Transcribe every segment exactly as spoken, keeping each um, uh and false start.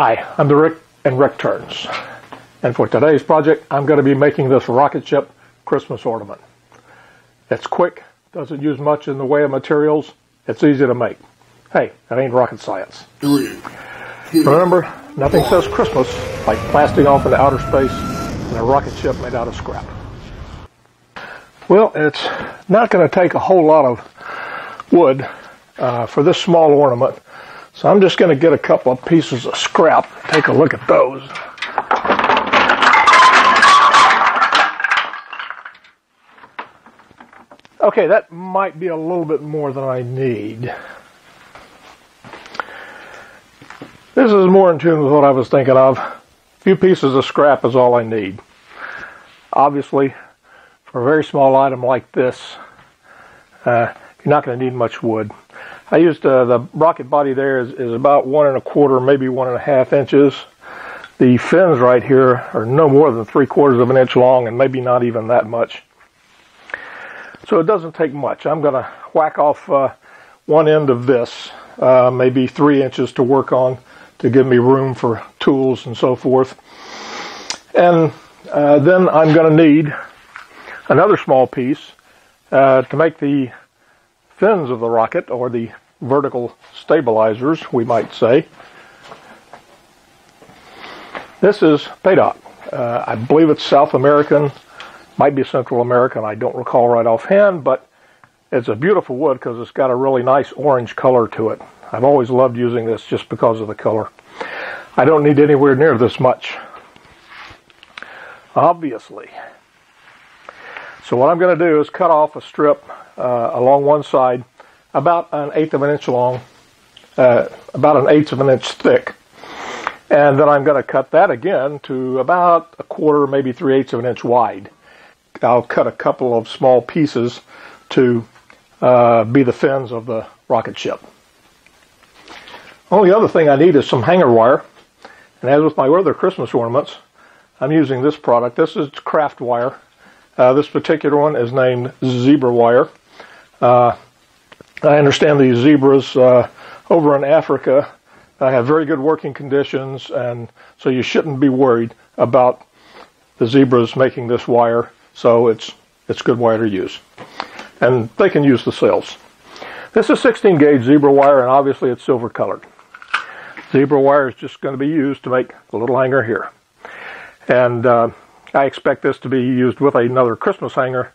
Hi, I'm the Rick and Rick Turns, and for today's project I'm going to be making this rocket ship Christmas ornament. It's quick, doesn't use much in the way of materials, it's easy to make. Hey, that ain't rocket science. Remember, nothing says Christmas like blasting off into outer space and a rocket ship made out of scrap. Well, it's not going to take a whole lot of wood uh, for this small ornament. So I'm just going to get a couple of pieces of scrap, take a look at those. Okay, that might be a little bit more than I need. This is more in tune with what I was thinking of. A few pieces of scrap is all I need. Obviously, for a very small item like this, uh, you're not going to need much wood. I used uh, the rocket body there is, is about one and a quarter, maybe one and a half inches. The fins right here are no more than three quarters of an inch long and maybe not even that much. So it doesn't take much. I'm going to whack off uh, one end of this, uh, maybe three inches to work on to give me room for tools and so forth. And uh, then I'm going to need another small piece uh, to make the fins of the rocket, or the vertical stabilizers, we might say. This is padauk. Uh, I believe it's South American, might be Central American, I don't recall right offhand, but it's a beautiful wood because it's got a really nice orange color to it. I've always loved using this just because of the color. I don't need anywhere near this much, obviously. So what I'm going to do is cut off a strip uh, along one side, about an eighth of an inch long, uh, about an eighth of an inch thick. And then I'm going to cut that again to about a quarter, maybe three-eighths of an inch wide. I'll cut a couple of small pieces to uh, be the fins of the rocket ship. Only other thing I need is some hanger wire. And as with my other Christmas ornaments, I'm using this product. This is craft wire. Uh, this particular one is named zebra wire. Uh, I understand these zebras uh, over in Africa uh, have very good working conditions, and so you shouldn't be worried about the zebras making this wire, so it's, it's good wire to use. And they can use the sails. This is sixteen gauge zebra wire, and obviously it's silver colored. Zebra wire is just going to be used to make the little hanger here. And Uh, I expect this to be used with another Christmas hanger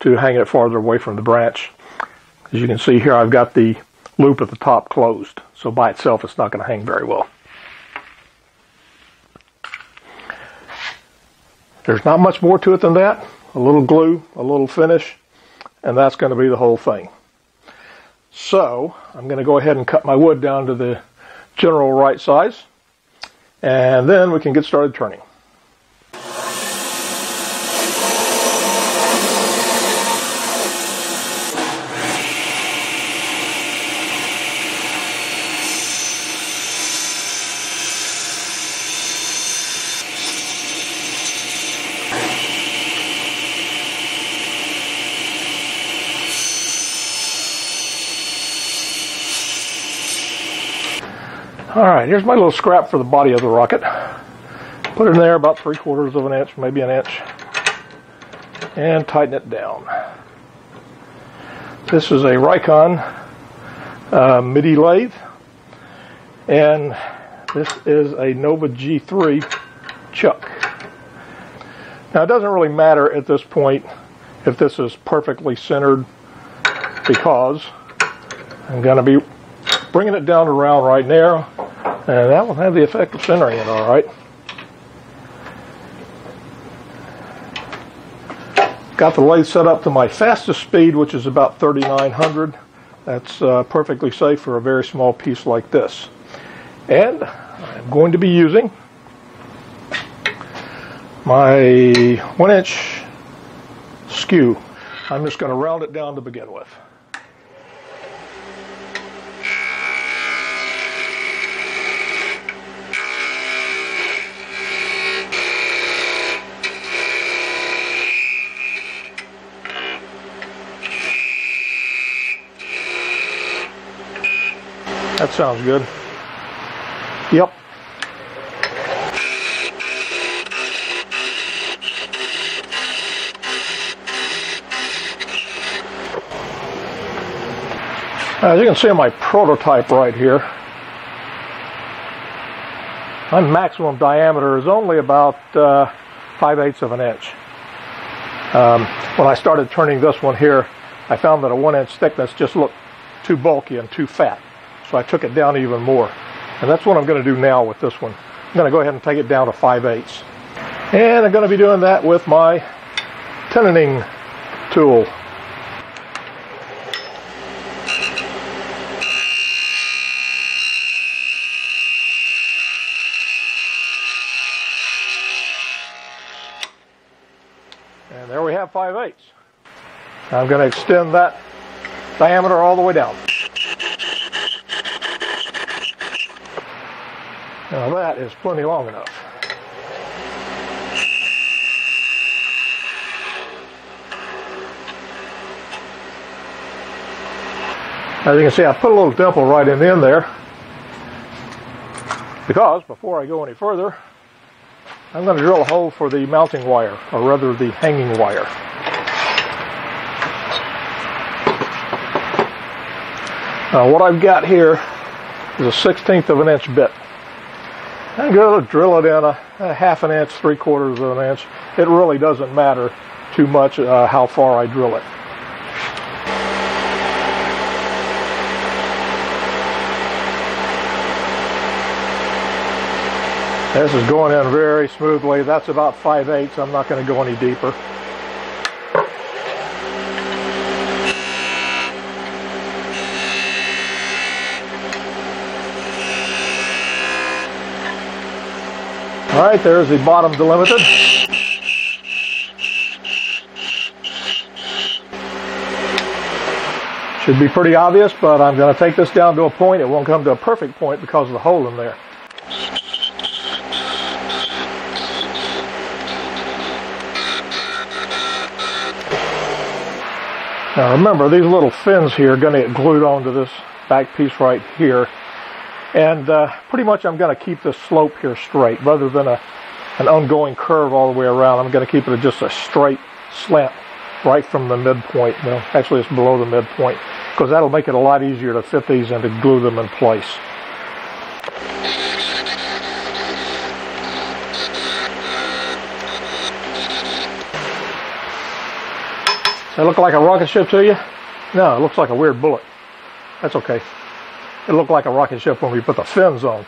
to hang it farther away from the branch. As you can see here, I've got the loop at the top closed, so by itself it's not going to hang very well. There's not much more to it than that. A little glue, a little finish, and that's going to be the whole thing. So I'm going to go ahead and cut my wood down to the general right size, and then we can get started turning. Alright, here's my little scrap for the body of the rocket. Put it in there about three quarters of an inch, maybe an inch, and tighten it down. This is a Rikon uh, MIDI lathe, and this is a Nova G three chuck. Now it doesn't really matter at this point if this is perfectly centered, because I'm going to be bringing it down around right now. And that will have the effect of centering it, all right. Got the lathe set up to my fastest speed, which is about thirty-nine hundred. That's uh, perfectly safe for a very small piece like this. And I'm going to be using my one inch skew. I'm just going to round it down to begin with. That sounds good. Yep. As you can see in my prototype right here, my maximum diameter is only about uh, five eighths of an inch. Um, when I started turning this one here, I found that a one inch thickness just looked too bulky and too fat. So I took it down even more. And that's what I'm going to do now with this one. I'm going to go ahead and take it down to five eighths. And I'm going to be doing that with my tenoning tool. And there we have five eighths. I'm going to extend that diameter all the way down. Now that is plenty long enough. As you can see, I put a little dimple right in the end there, because before I go any further, I'm going to drill a hole for the mounting wire, or rather the hanging wire. Now what I've got here is a sixteenth of an inch bit. I'm going to drill it in a, a half an inch, three quarters of an inch. It really doesn't matter too much uh, how far I drill it. This is going in very smoothly. That's about five eighths. I'm not going to go any deeper. All right, there's the bottom delimited. Should be pretty obvious, but I'm going to take this down to a point. It won't come to a perfect point because of the hole in there. Now remember, these little fins here are going to get glued onto this back piece right here. And uh, pretty much I'm going to keep this slope here straight, rather than a, an ongoing curve all the way around. I'm going to keep it just a straight slant right from the midpoint. Well, actually, it's below the midpoint, because that'll make it a lot easier to fit these and to glue them in place. That look like a rocket ship to you? No, it looks like a weird bullet. That's okay. It looked like a rocket ship when we put the fins on.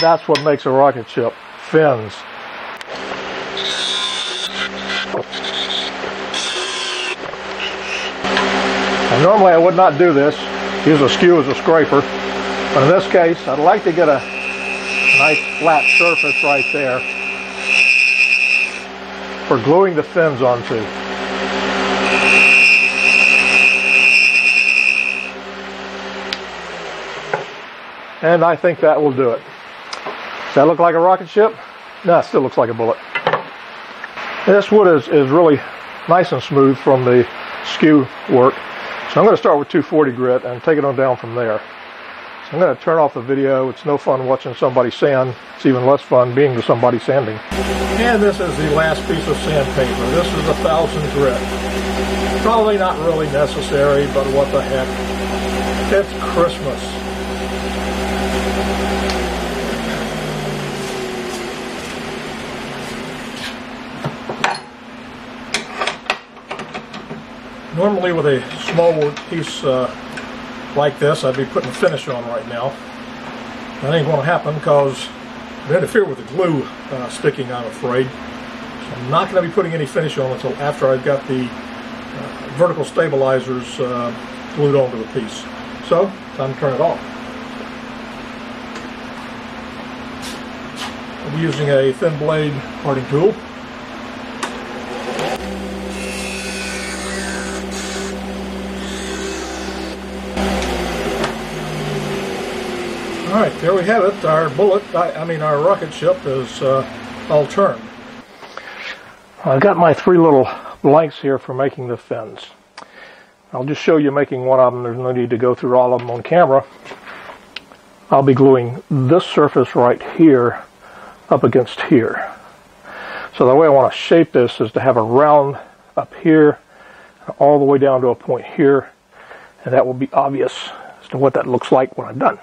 That's what makes a rocket ship, fins. Now, normally I would not do this, use a skew as a scraper, but in this case I'd like to get a nice flat surface right there for gluing the fins onto. And I think that will do it. Does that look like a rocket ship? No, it still looks like a bullet. This wood is, is really nice and smooth from the skew work. So I'm going to start with two forty grit and take it on down from there. So I'm going to turn off the video. It's no fun watching somebody sand. It's even less fun being somebody sanding. And this is the last piece of sandpaper. This is a thousand grit. Probably not really necessary, but what the heck. It's Christmas. Normally with a small piece uh, like this, I'd be putting a finish on right now. That ain't going to happen because it interferes with the glue uh, sticking, I'm afraid. So I'm not going to be putting any finish on until after I've got the uh, vertical stabilizers uh, glued onto the piece. So, time to turn it off. I'll be using a thin blade parting tool. All right, there we have it. Our bullet, I, I mean our rocket ship is uh, all turned. I've got my three little blanks here for making the fins. I'll just show you making one of them. There's no need to go through all of them on camera. I'll be gluing this surface right here up against here. So the way I want to shape this is to have a round up here, all the way down to a point here, and that will be obvious. as to what that looks like when I'm done.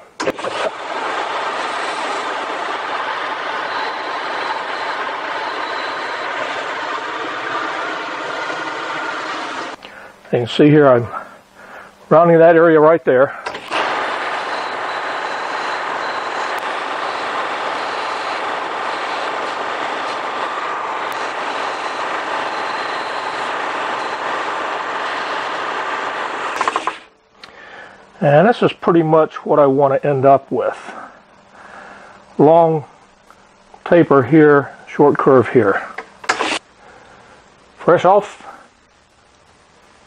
You can see here I'm rounding that area right there. And this is pretty much what I want to end up with. Long taper here, short curve here. Fresh off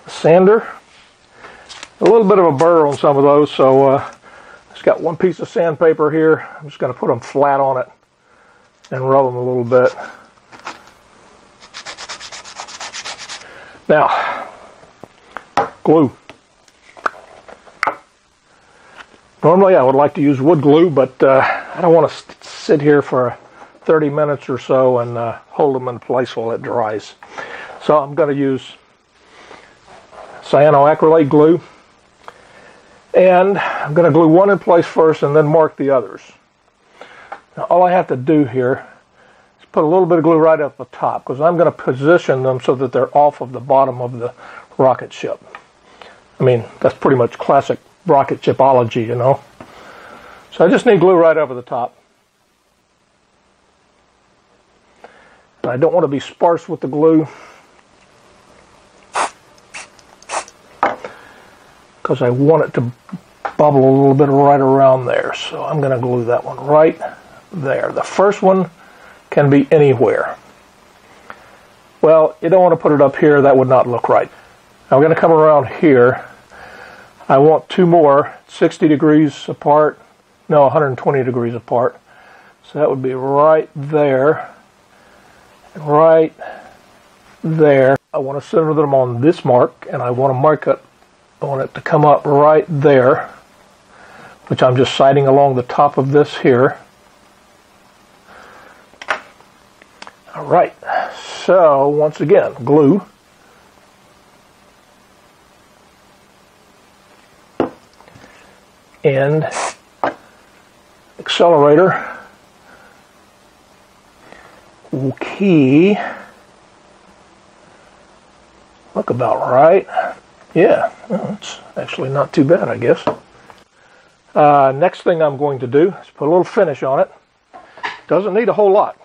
the sander. A little bit of a burr on some of those, so uh, it's got one piece of sandpaper here. I'm just going to put them flat on it and rub them a little bit. Now, glue. Normally I would like to use wood glue, but uh, I don't want to sit here for thirty minutes or so and uh, hold them in place while it dries. So I'm going to use cyanoacrylate glue, and I'm going to glue one in place first and then mark the others. Now all I have to do here is put a little bit of glue right up the top, because I'm going to position them so that they're off of the bottom of the rocket ship. I mean, that's pretty much classic rocket shipology, you know. So I just need glue right over the top. And I don't want to be sparse with the glue, because I want it to bubble a little bit right around there. So I'm going to glue that one right there. The first one can be anywhere. Well, you don't want to put it up here. That would not look right. Now we're going to come around here. I want two more, sixty degrees apart, no, one hundred twenty degrees apart. So that would be right there, right there. I want to center them on this mark, and I want to mark it, I want it to come up right there, which I'm just sighting along the top of this here. All right, so once again, glue. And accelerator. Okay. Look about right. Yeah, well, it's actually not too bad, I guess. Uh, next thing I'm going to do is put a little finish on it. Doesn't need a whole lot.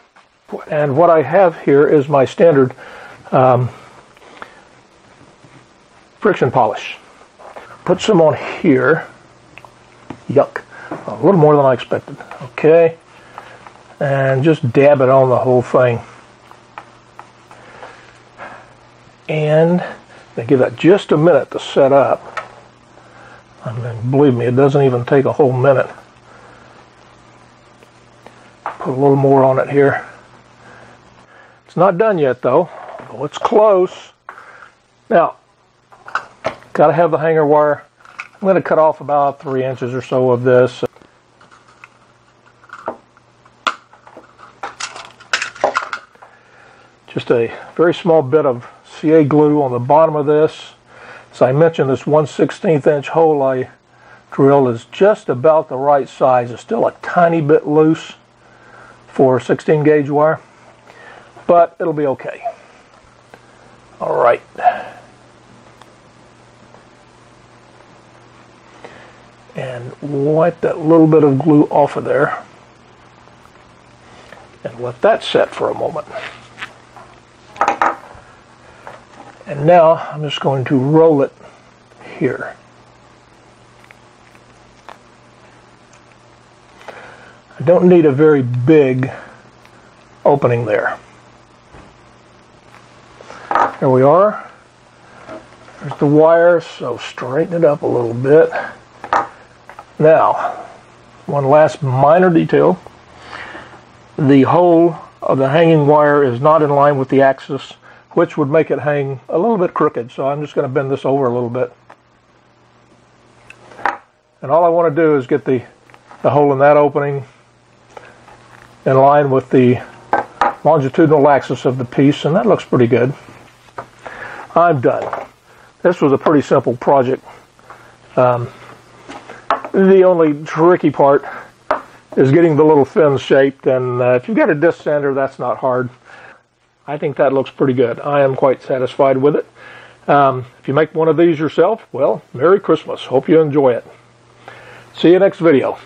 And what I have here is my standard um, friction polish. Put some on here. Yuck, a little more than I expected. Okay, and just dab it on the whole thing, and I give that just a minute to set up. I mean, believe me, it doesn't even take a whole minute. Put a little more on it here. It's not done yet though. Oh, it's close. Now, gotta have the hanger wire. I'm going to cut off about three inches or so of this. Just a very small bit of C A glue on the bottom of this. As I mentioned, this one sixteenth inch hole I drilled is just about the right size. It's still a tiny bit loose for sixteen gauge wire, but it'll be okay. All right. And wipe that little bit of glue off of there and let that set for a moment. And now I'm just going to roll it here. I don't need a very big opening there. There we are. There's the wire, so straighten it up a little bit. Now, one last minor detail. The hole of the hanging wire is not in line with the axis, which would make it hang a little bit crooked, so I'm just going to bend this over a little bit. And all I want to do is get the, the hole in that opening in line with the longitudinal axis of the piece, and that looks pretty good. I'm done. This was a pretty simple project. Um, The only tricky part is getting the little fins shaped, and uh, if you've got a disc sander, that's not hard. I think that looks pretty good. I am quite satisfied with it. Um, if you make one of these yourself, well, Merry Christmas. Hope you enjoy it. See you next video.